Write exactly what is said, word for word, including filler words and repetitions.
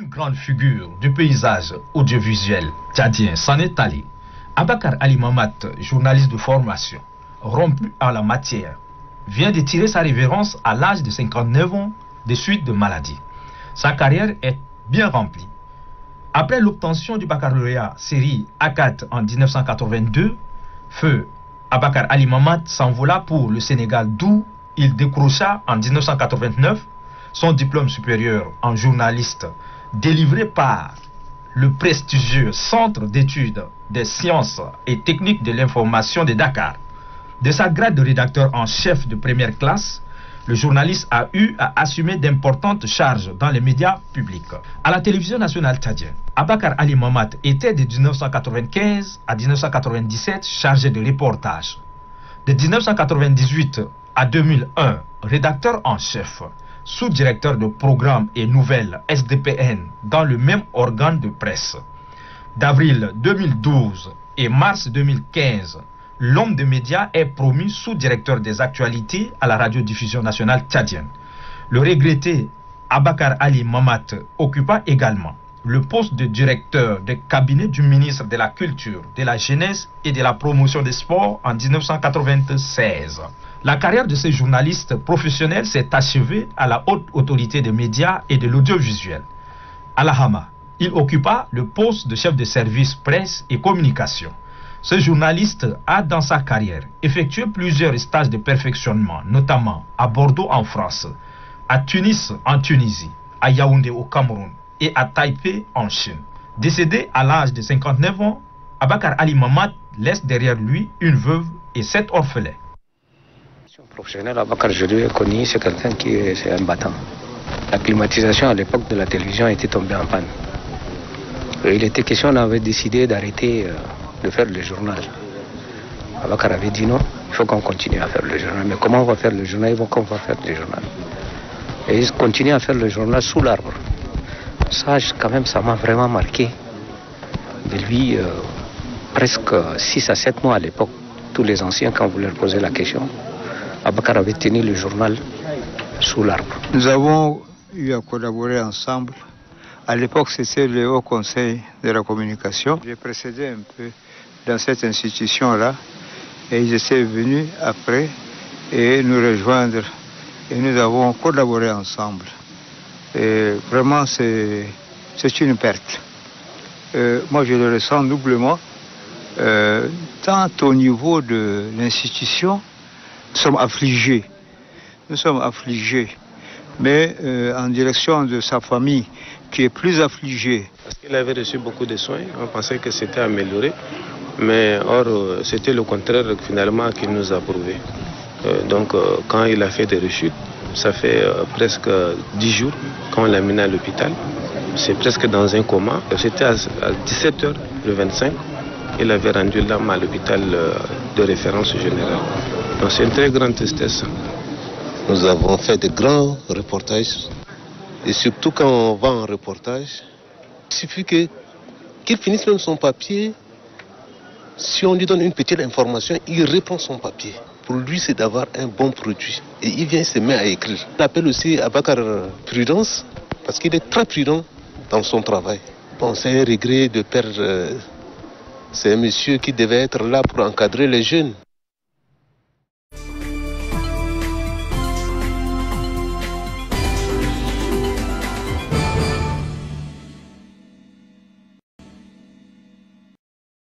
une grande figure du paysage audiovisuel tchadien s'en est allé. Abakar Ali Mahamat, journaliste de formation, rompu en la matière, vient de tirer sa révérence à l'âge de cinquante-neuf ans des suites de maladies. Sa carrière est bien remplie. Après l'obtention du baccalauréat série A quatre en mille neuf cent quatre-vingt-deux, feu Abakar Ali Mahamat s'envola pour le Sénégal, d'où il décrocha en mille neuf cent quatre-vingt-neuf son diplôme supérieur en journaliste délivré par le prestigieux Centre d'études des sciences et techniques de l'information de Dakar. De sa grade de rédacteur en chef de première classe, le journaliste a eu à assumer d'importantes charges dans les médias publics. À la télévision nationale tchadienne, Abakar Ali Mahamat était de mille neuf cent quatre-vingt-quinze à mille neuf cent quatre-vingt-dix-sept chargé de reportage. De mille neuf cent quatre-vingt-dix-huit à deux mille un, rédacteur en chef, sous-directeur de programmes et nouvelles S D P N dans le même organe de presse. D'avril deux mille douze et mars deux mille quinze, l'homme de médias est promu sous-directeur des actualités à la Radiodiffusion nationale tchadienne. Le regretté Abakar Ali Mahamat occupa également le poste de directeur de cabinet du ministre de la Culture, de la Jeunesse et de la Promotion des Sports en mille neuf cent quatre-vingt-seize. La carrière de ce journaliste professionnel s'est achevée à la Haute Autorité des médias et de l'audiovisuel, à la Hama. Il occupa le poste de chef de service presse et communication. Ce journaliste a, dans sa carrière, effectué plusieurs stages de perfectionnement, notamment à Bordeaux en France, à Tunis en Tunisie, à Yaoundé au Cameroun et à Taipei en Chine. Décédé à l'âge de cinquante-neuf ans, Abakar Ali Mahamat laisse derrière lui une veuve et sept orphelins. Professionnel, Abakar, je l'ai connu, c'est quelqu'un qui est un battant. La climatisation à l'époque de la télévision était tombée en panne. Et il était question, on avait décidé d'arrêter... Euh, de faire le journal. Abakar avait dit non, il faut qu'on continue à faire le journal. Mais comment on va faire le journal? Ils vont qu'on va faire le journal. Et ils continuent à faire le journal sous l'arbre. Ça, quand même, ça m'a vraiment marqué. De lui, euh, presque six à sept mois à l'époque, tous les anciens, quand vous leur posez la question, Abakar avait tenu le journal sous l'arbre. Nous avons eu à collaborer ensemble. À l'époque, c'était le Haut Conseil de la Communication. J'ai précédé un peu dans cette institution-là et je suis venu après et nous rejoindre et nous avons collaboré ensemble. Et vraiment, c'est une perte. Euh, moi, je le ressens doublement, euh, tant au niveau de l'institution, nous sommes affligés. Nous sommes affligés, mais euh, en direction de sa famille, qui est plus affligé. Parce qu'il avait reçu beaucoup de soins, on pensait que c'était amélioré, mais or c'était le contraire finalement qu'il nous a prouvé. Euh, donc euh, quand il a fait des rechutes, ça fait euh, presque dix jours qu'on l'a mené à l'hôpital, c'est presque dans un coma. C'était à, à dix-sept heures le vingt-cinq, il avait rendu l'âme à l'hôpital euh, de référence générale. Donc c'est une très grande tristesse. Nous avons fait de grands reportages. Et surtout quand on va en reportage, il suffit qu'il qu'il finisse même son papier. Si on lui donne une petite information, il reprend son papier. Pour lui, c'est d'avoir un bon produit. Et il vient se mettre à écrire. On appelle aussi Abakar Prudence, parce qu'il est très prudent dans son travail. Bon, c'est un regret de perdre. C'est un monsieur qui devait être là pour encadrer les jeunes.